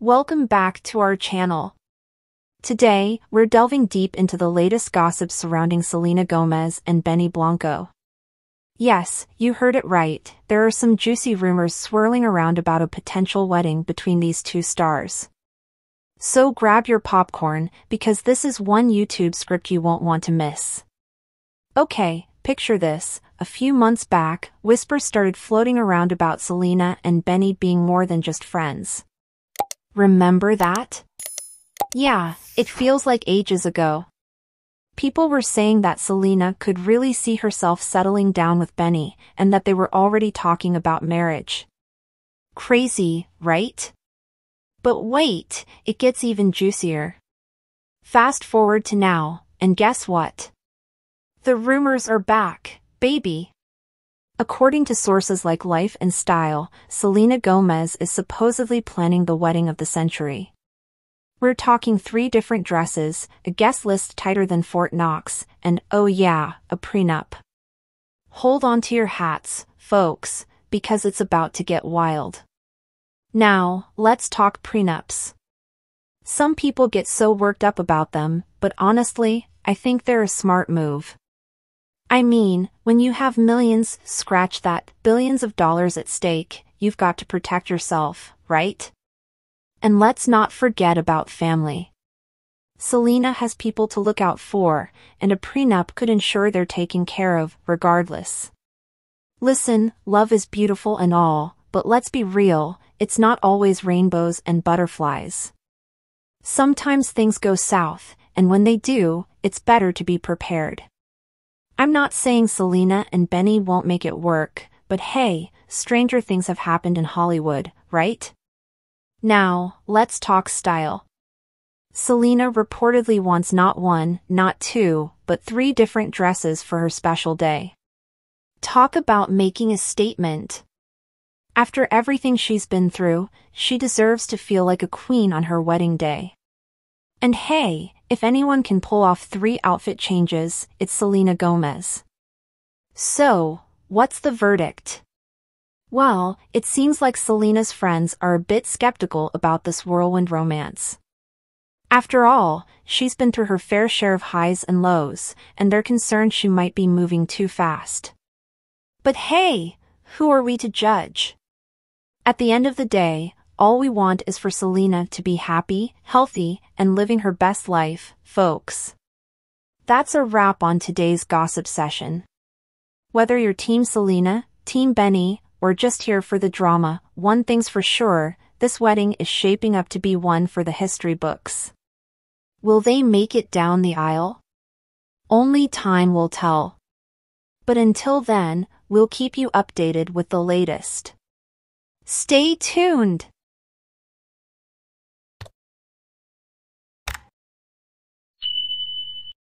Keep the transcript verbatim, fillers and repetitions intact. Welcome back to our channel. Today, we're delving deep into the latest gossip surrounding Selena Gomez and Benny Blanco. Yes, you heard it right, there are some juicy rumors swirling around about a potential wedding between these two stars. So grab your popcorn, because this is one YouTube script you won't want to miss. Okay, picture this, a few months back, whispers started floating around about Selena and Benny being more than just friends. Remember that? Yeah, it feels like ages ago. People were saying that Selena could really see herself settling down with Benny, and that they were already talking about marriage. Crazy, right? But wait, it gets even juicier. Fast forward to now, and guess what? The rumors are back, baby. According to sources like Life and Style, Selena Gomez is supposedly planning the wedding of the century. We're talking three different dresses, a guest list tighter than Fort Knox, and, oh yeah, a prenup. Hold on to your hats, folks, because it's about to get wild. Now, let's talk prenups. Some people get so worked up about them, but honestly, I think they're a smart move. I mean, when you have millions, scratch that, billions of dollars at stake, you've got to protect yourself, right? And let's not forget about family. Selena has people to look out for, and a prenup could ensure they're taken care of, regardless. Listen, love is beautiful and all, but let's be real, it's not always rainbows and butterflies. Sometimes things go south, and when they do, it's better to be prepared. I'm not saying Selena and Benny won't make it work, but hey, stranger things have happened in Hollywood, right? Now, let's talk style. Selena reportedly wants not one, not two, but three different dresses for her special day. Talk about making a statement. After everything she's been through, she deserves to feel like a queen on her wedding day. And hey, if anyone can pull off three outfit changes, it's Selena Gomez. So, what's the verdict? Well, it seems like Selena's friends are a bit skeptical about this whirlwind romance. After all, she's been through her fair share of highs and lows, and they're concerned she might be moving too fast. But hey, who are we to judge? At the end of the day, all we want is for Selena to be happy, healthy, and living her best life, folks. That's a wrap on today's gossip session. Whether you're Team Selena, Team Benny, or just here for the drama, one thing's for sure, this wedding is shaping up to be one for the history books. Will they make it down the aisle? Only time will tell. But until then, we'll keep you updated with the latest. Stay tuned!